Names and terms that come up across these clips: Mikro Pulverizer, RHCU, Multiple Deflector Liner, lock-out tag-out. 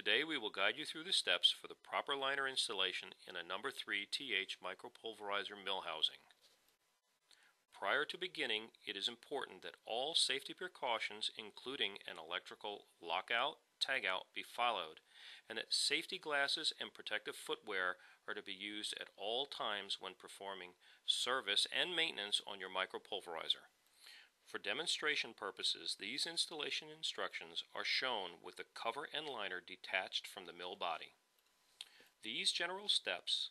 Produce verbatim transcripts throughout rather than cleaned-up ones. Today we will guide you through the steps for the proper liner installation in a number three T H Mikro Pulverizer mill housing. Prior to beginning, it is important that all safety precautions, including an electrical lockout, tagout, be followed, and that safety glasses and protective footwear are to be used at all times when performing service and maintenance on your Mikro Pulverizer. For demonstration purposes, these installation instructions are shown with the cover and liner detached from the mill body. These general steps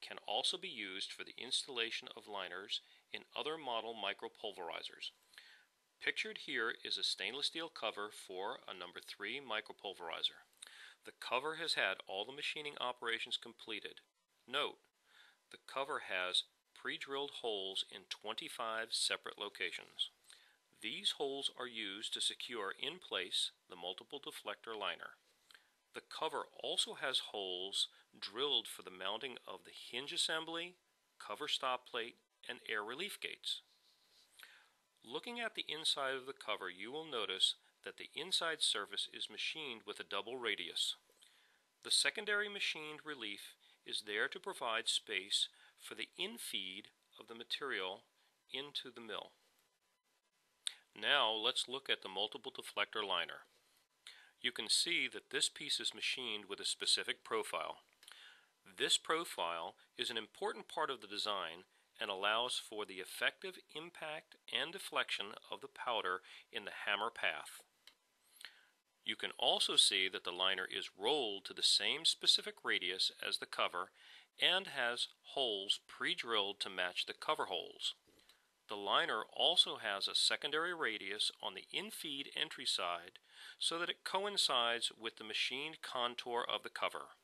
can also be used for the installation of liners in other model Mikro Pulverizers. Pictured here is a stainless steel cover for a number three Mikro Pulverizer. The cover has had all the machining operations completed. Note, the cover has pre-drilled holes in twenty-five separate locations. These holes are used to secure in place the multiple deflector liner. The cover also has holes drilled for the mounting of the hinge assembly, cover stop plate, and air relief gates. Looking at the inside of the cover, you will notice that the inside surface is machined with a double radius. The secondary machined relief is there to provide space for the infeed of the material into the mill. Now let's look at the multiple deflector liner. You can see that this piece is machined with a specific profile. This profile is an important part of the design and allows for the effective impact and deflection of the powder in the hammer path. You can also see that the liner is rolled to the same specific radius as the cover and has holes pre-drilled to match the cover holes. The liner also has a secondary radius on the infeed entry side so that it coincides with the machined contour of the cover.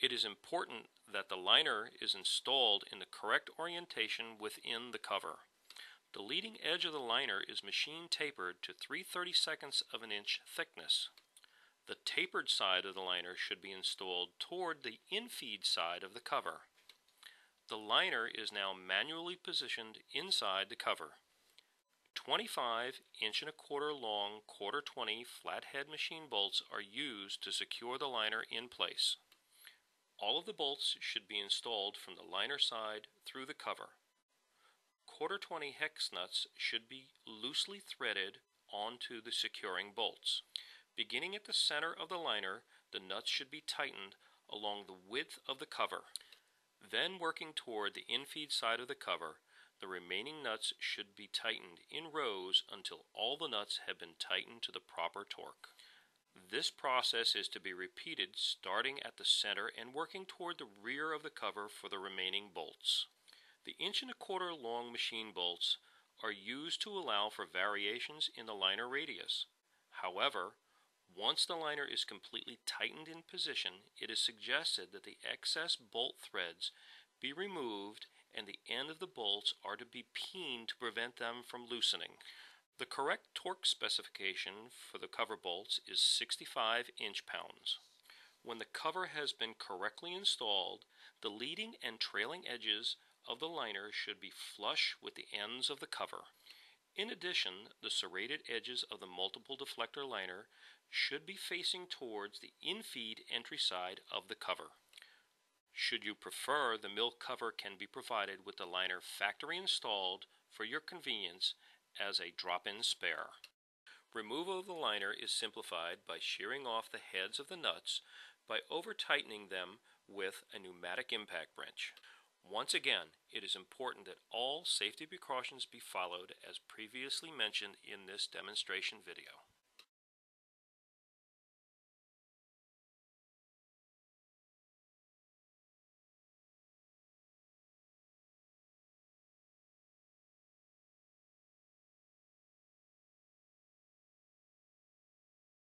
It is important that the liner is installed in the correct orientation within the cover. The leading edge of the liner is machine tapered to three thirty-seconds of an inch thickness. The tapered side of the liner should be installed toward the infeed side of the cover. The liner is now manually positioned inside the cover. twenty-five inch and a quarter long quarter twenty flathead machine bolts are used to secure the liner in place. All of the bolts should be installed from the liner side through the cover. Quarter twenty hex nuts should be loosely threaded onto the securing bolts. Beginning at the center of the liner, the nuts should be tightened along the width of the cover. Then, working toward the infeed side of the cover, the remaining nuts should be tightened in rows until all the nuts have been tightened to the proper torque. This process is to be repeated starting at the center and working toward the rear of the cover for the remaining bolts. The inch and a quarter long machine bolts are used to allow for variations in the liner radius. However, once the liner is completely tightened in position, it is suggested that the excess bolt threads be removed and the end of the bolts are to be peened to prevent them from loosening. The correct torque specification for the cover bolts is sixty-five inch-pounds. When the cover has been correctly installed, the leading and trailing edges of the liner should be flush with the ends of the cover. In addition, the serrated edges of the multiple deflector liner should be facing towards the infeed entry side of the cover. Should you prefer, the mill cover can be provided with the liner factory installed for your convenience as a drop-in spare. Removal of the liner is simplified by shearing off the heads of the nuts by over-tightening them with a pneumatic impact wrench. Once again, it is important that all safety precautions be followed as previously mentioned in this demonstration video.